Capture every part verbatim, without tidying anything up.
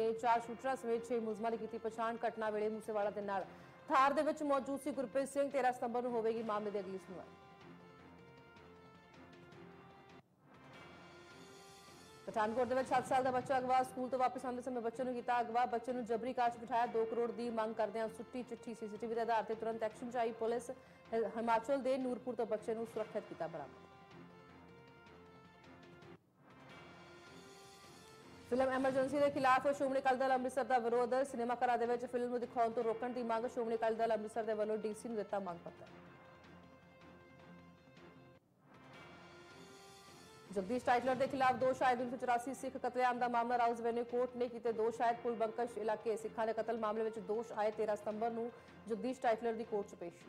चार शूटरां समेत छे मुलजमां दी कीती पछाण। घटना वेले मूसेवाला दे नाल थार दे विच मौजूद सी गुरप्रीत सिंह। तेरह सितंबर नूं होवेगी मामले दी अगली सुनवाई। पठानकोट दे विच सात साल दा बच्चा अगवा, स्कूल तो वापस आउंदे समय बच्चे नूं कीता अगवा, बच्चे नूं जबरी काच बिठाया। दो करोड़ दी मंग करदिआं सुट्टी चिट्ठी। सीसीटीवी दे आधार ते तुरंत एक्शन चाही पुलिस। हिमाचल दे नूरपुर तो बच्चे नूं सुरक्षित कीता बरामद। फिल्म एमरजेंसी के खिलाफ श्रोमणी अकाली दल अमृतसर का विरोध। सिनेमा घर में फिल्म दिखाने तो रोकने की मांग। श्रोमणी अकाली दल अमृतसर के वालों डीसी को दिया मांग पत्र। जगदीश टाइटलर के खिलाफ दो शायद उन्नीस सौ चौरासी सिख कतलेआम का मामला। राउज वेन्यू कोर्ट ने किए दो शायद। पुल बंकश इलाके सिखा के कतल मामले में दोष आए। तेरह सितंबर को जगदीश टाइटलर की कोर्ट च पेशी।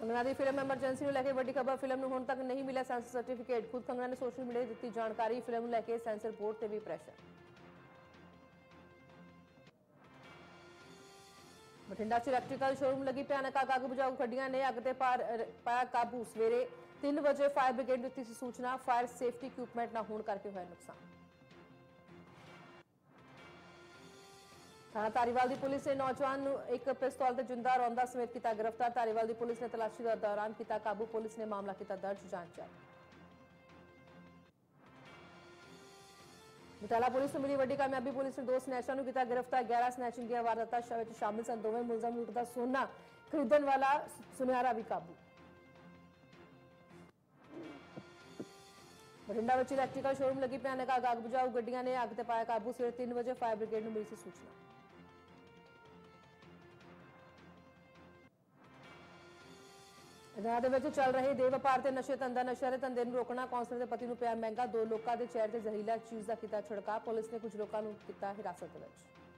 कंगना की फिल्म एमरजेंसी को लेकर बड़ी खबर। फिल्म हुण तक नहीं मिला सेंसर सर्टिफिकेट। खुद कंगना ने सोशल मीडिया पर दी जानकारी। फिल्म लेके सेंसर बोर्ड पर भी प्रेशर। बठिंडा च इलैक्ट्रिकल शोरूम लगी भयानक आग। अग बुझाऊ गड्डियां ने अग ते पार पाया काबू। सवेरे तीन बजे फायर ब्रिगेड दी सी सूचना। फायर सेफ्टी इक्यूपमेंट ना होने करके होया नुकसान। थाना धारीवाल की पुलिस ने नौजवान एक पिस्तौल से जिंदा रौंदा समेत किया गिरफ्तार। धारीवाल की पुलिस ने तलाशी के दौरान किया काबू। पुलिस ने मामला किया दर्ज। जांच जारी। बटाला पुलिस को मिली बड़ी कामयाबी। पुलिस ने दो स्नैचरों को किया गिरफ्तार। ग्यारह स्नैचिंग की वारदात शामिल सन दोवें मुलजम। लूट का सोना खरीदने वाला सुनहरा भी काबू। बठिंडा में इलैक्ट्रिकल शोरूम लगी भयानक आग। आग बुझाऊ गड्डियां ने अग ते पाया काबू। सवेरे तीन बजे फायर ब्रिगेड नूं मिली सी सूचना। अदालत विच चल रहे देव व्यापार ते नशे धंधा। नशे दे धंधे नूं रोकना। कौंसलर दे पति नूं पिया महंगा। दो लोकां दे चेहरे ते जहरीला चीज़ दा कीता छिड़काव। पुलिस ने कुछ लोकां नूं कीता हिरासत विच।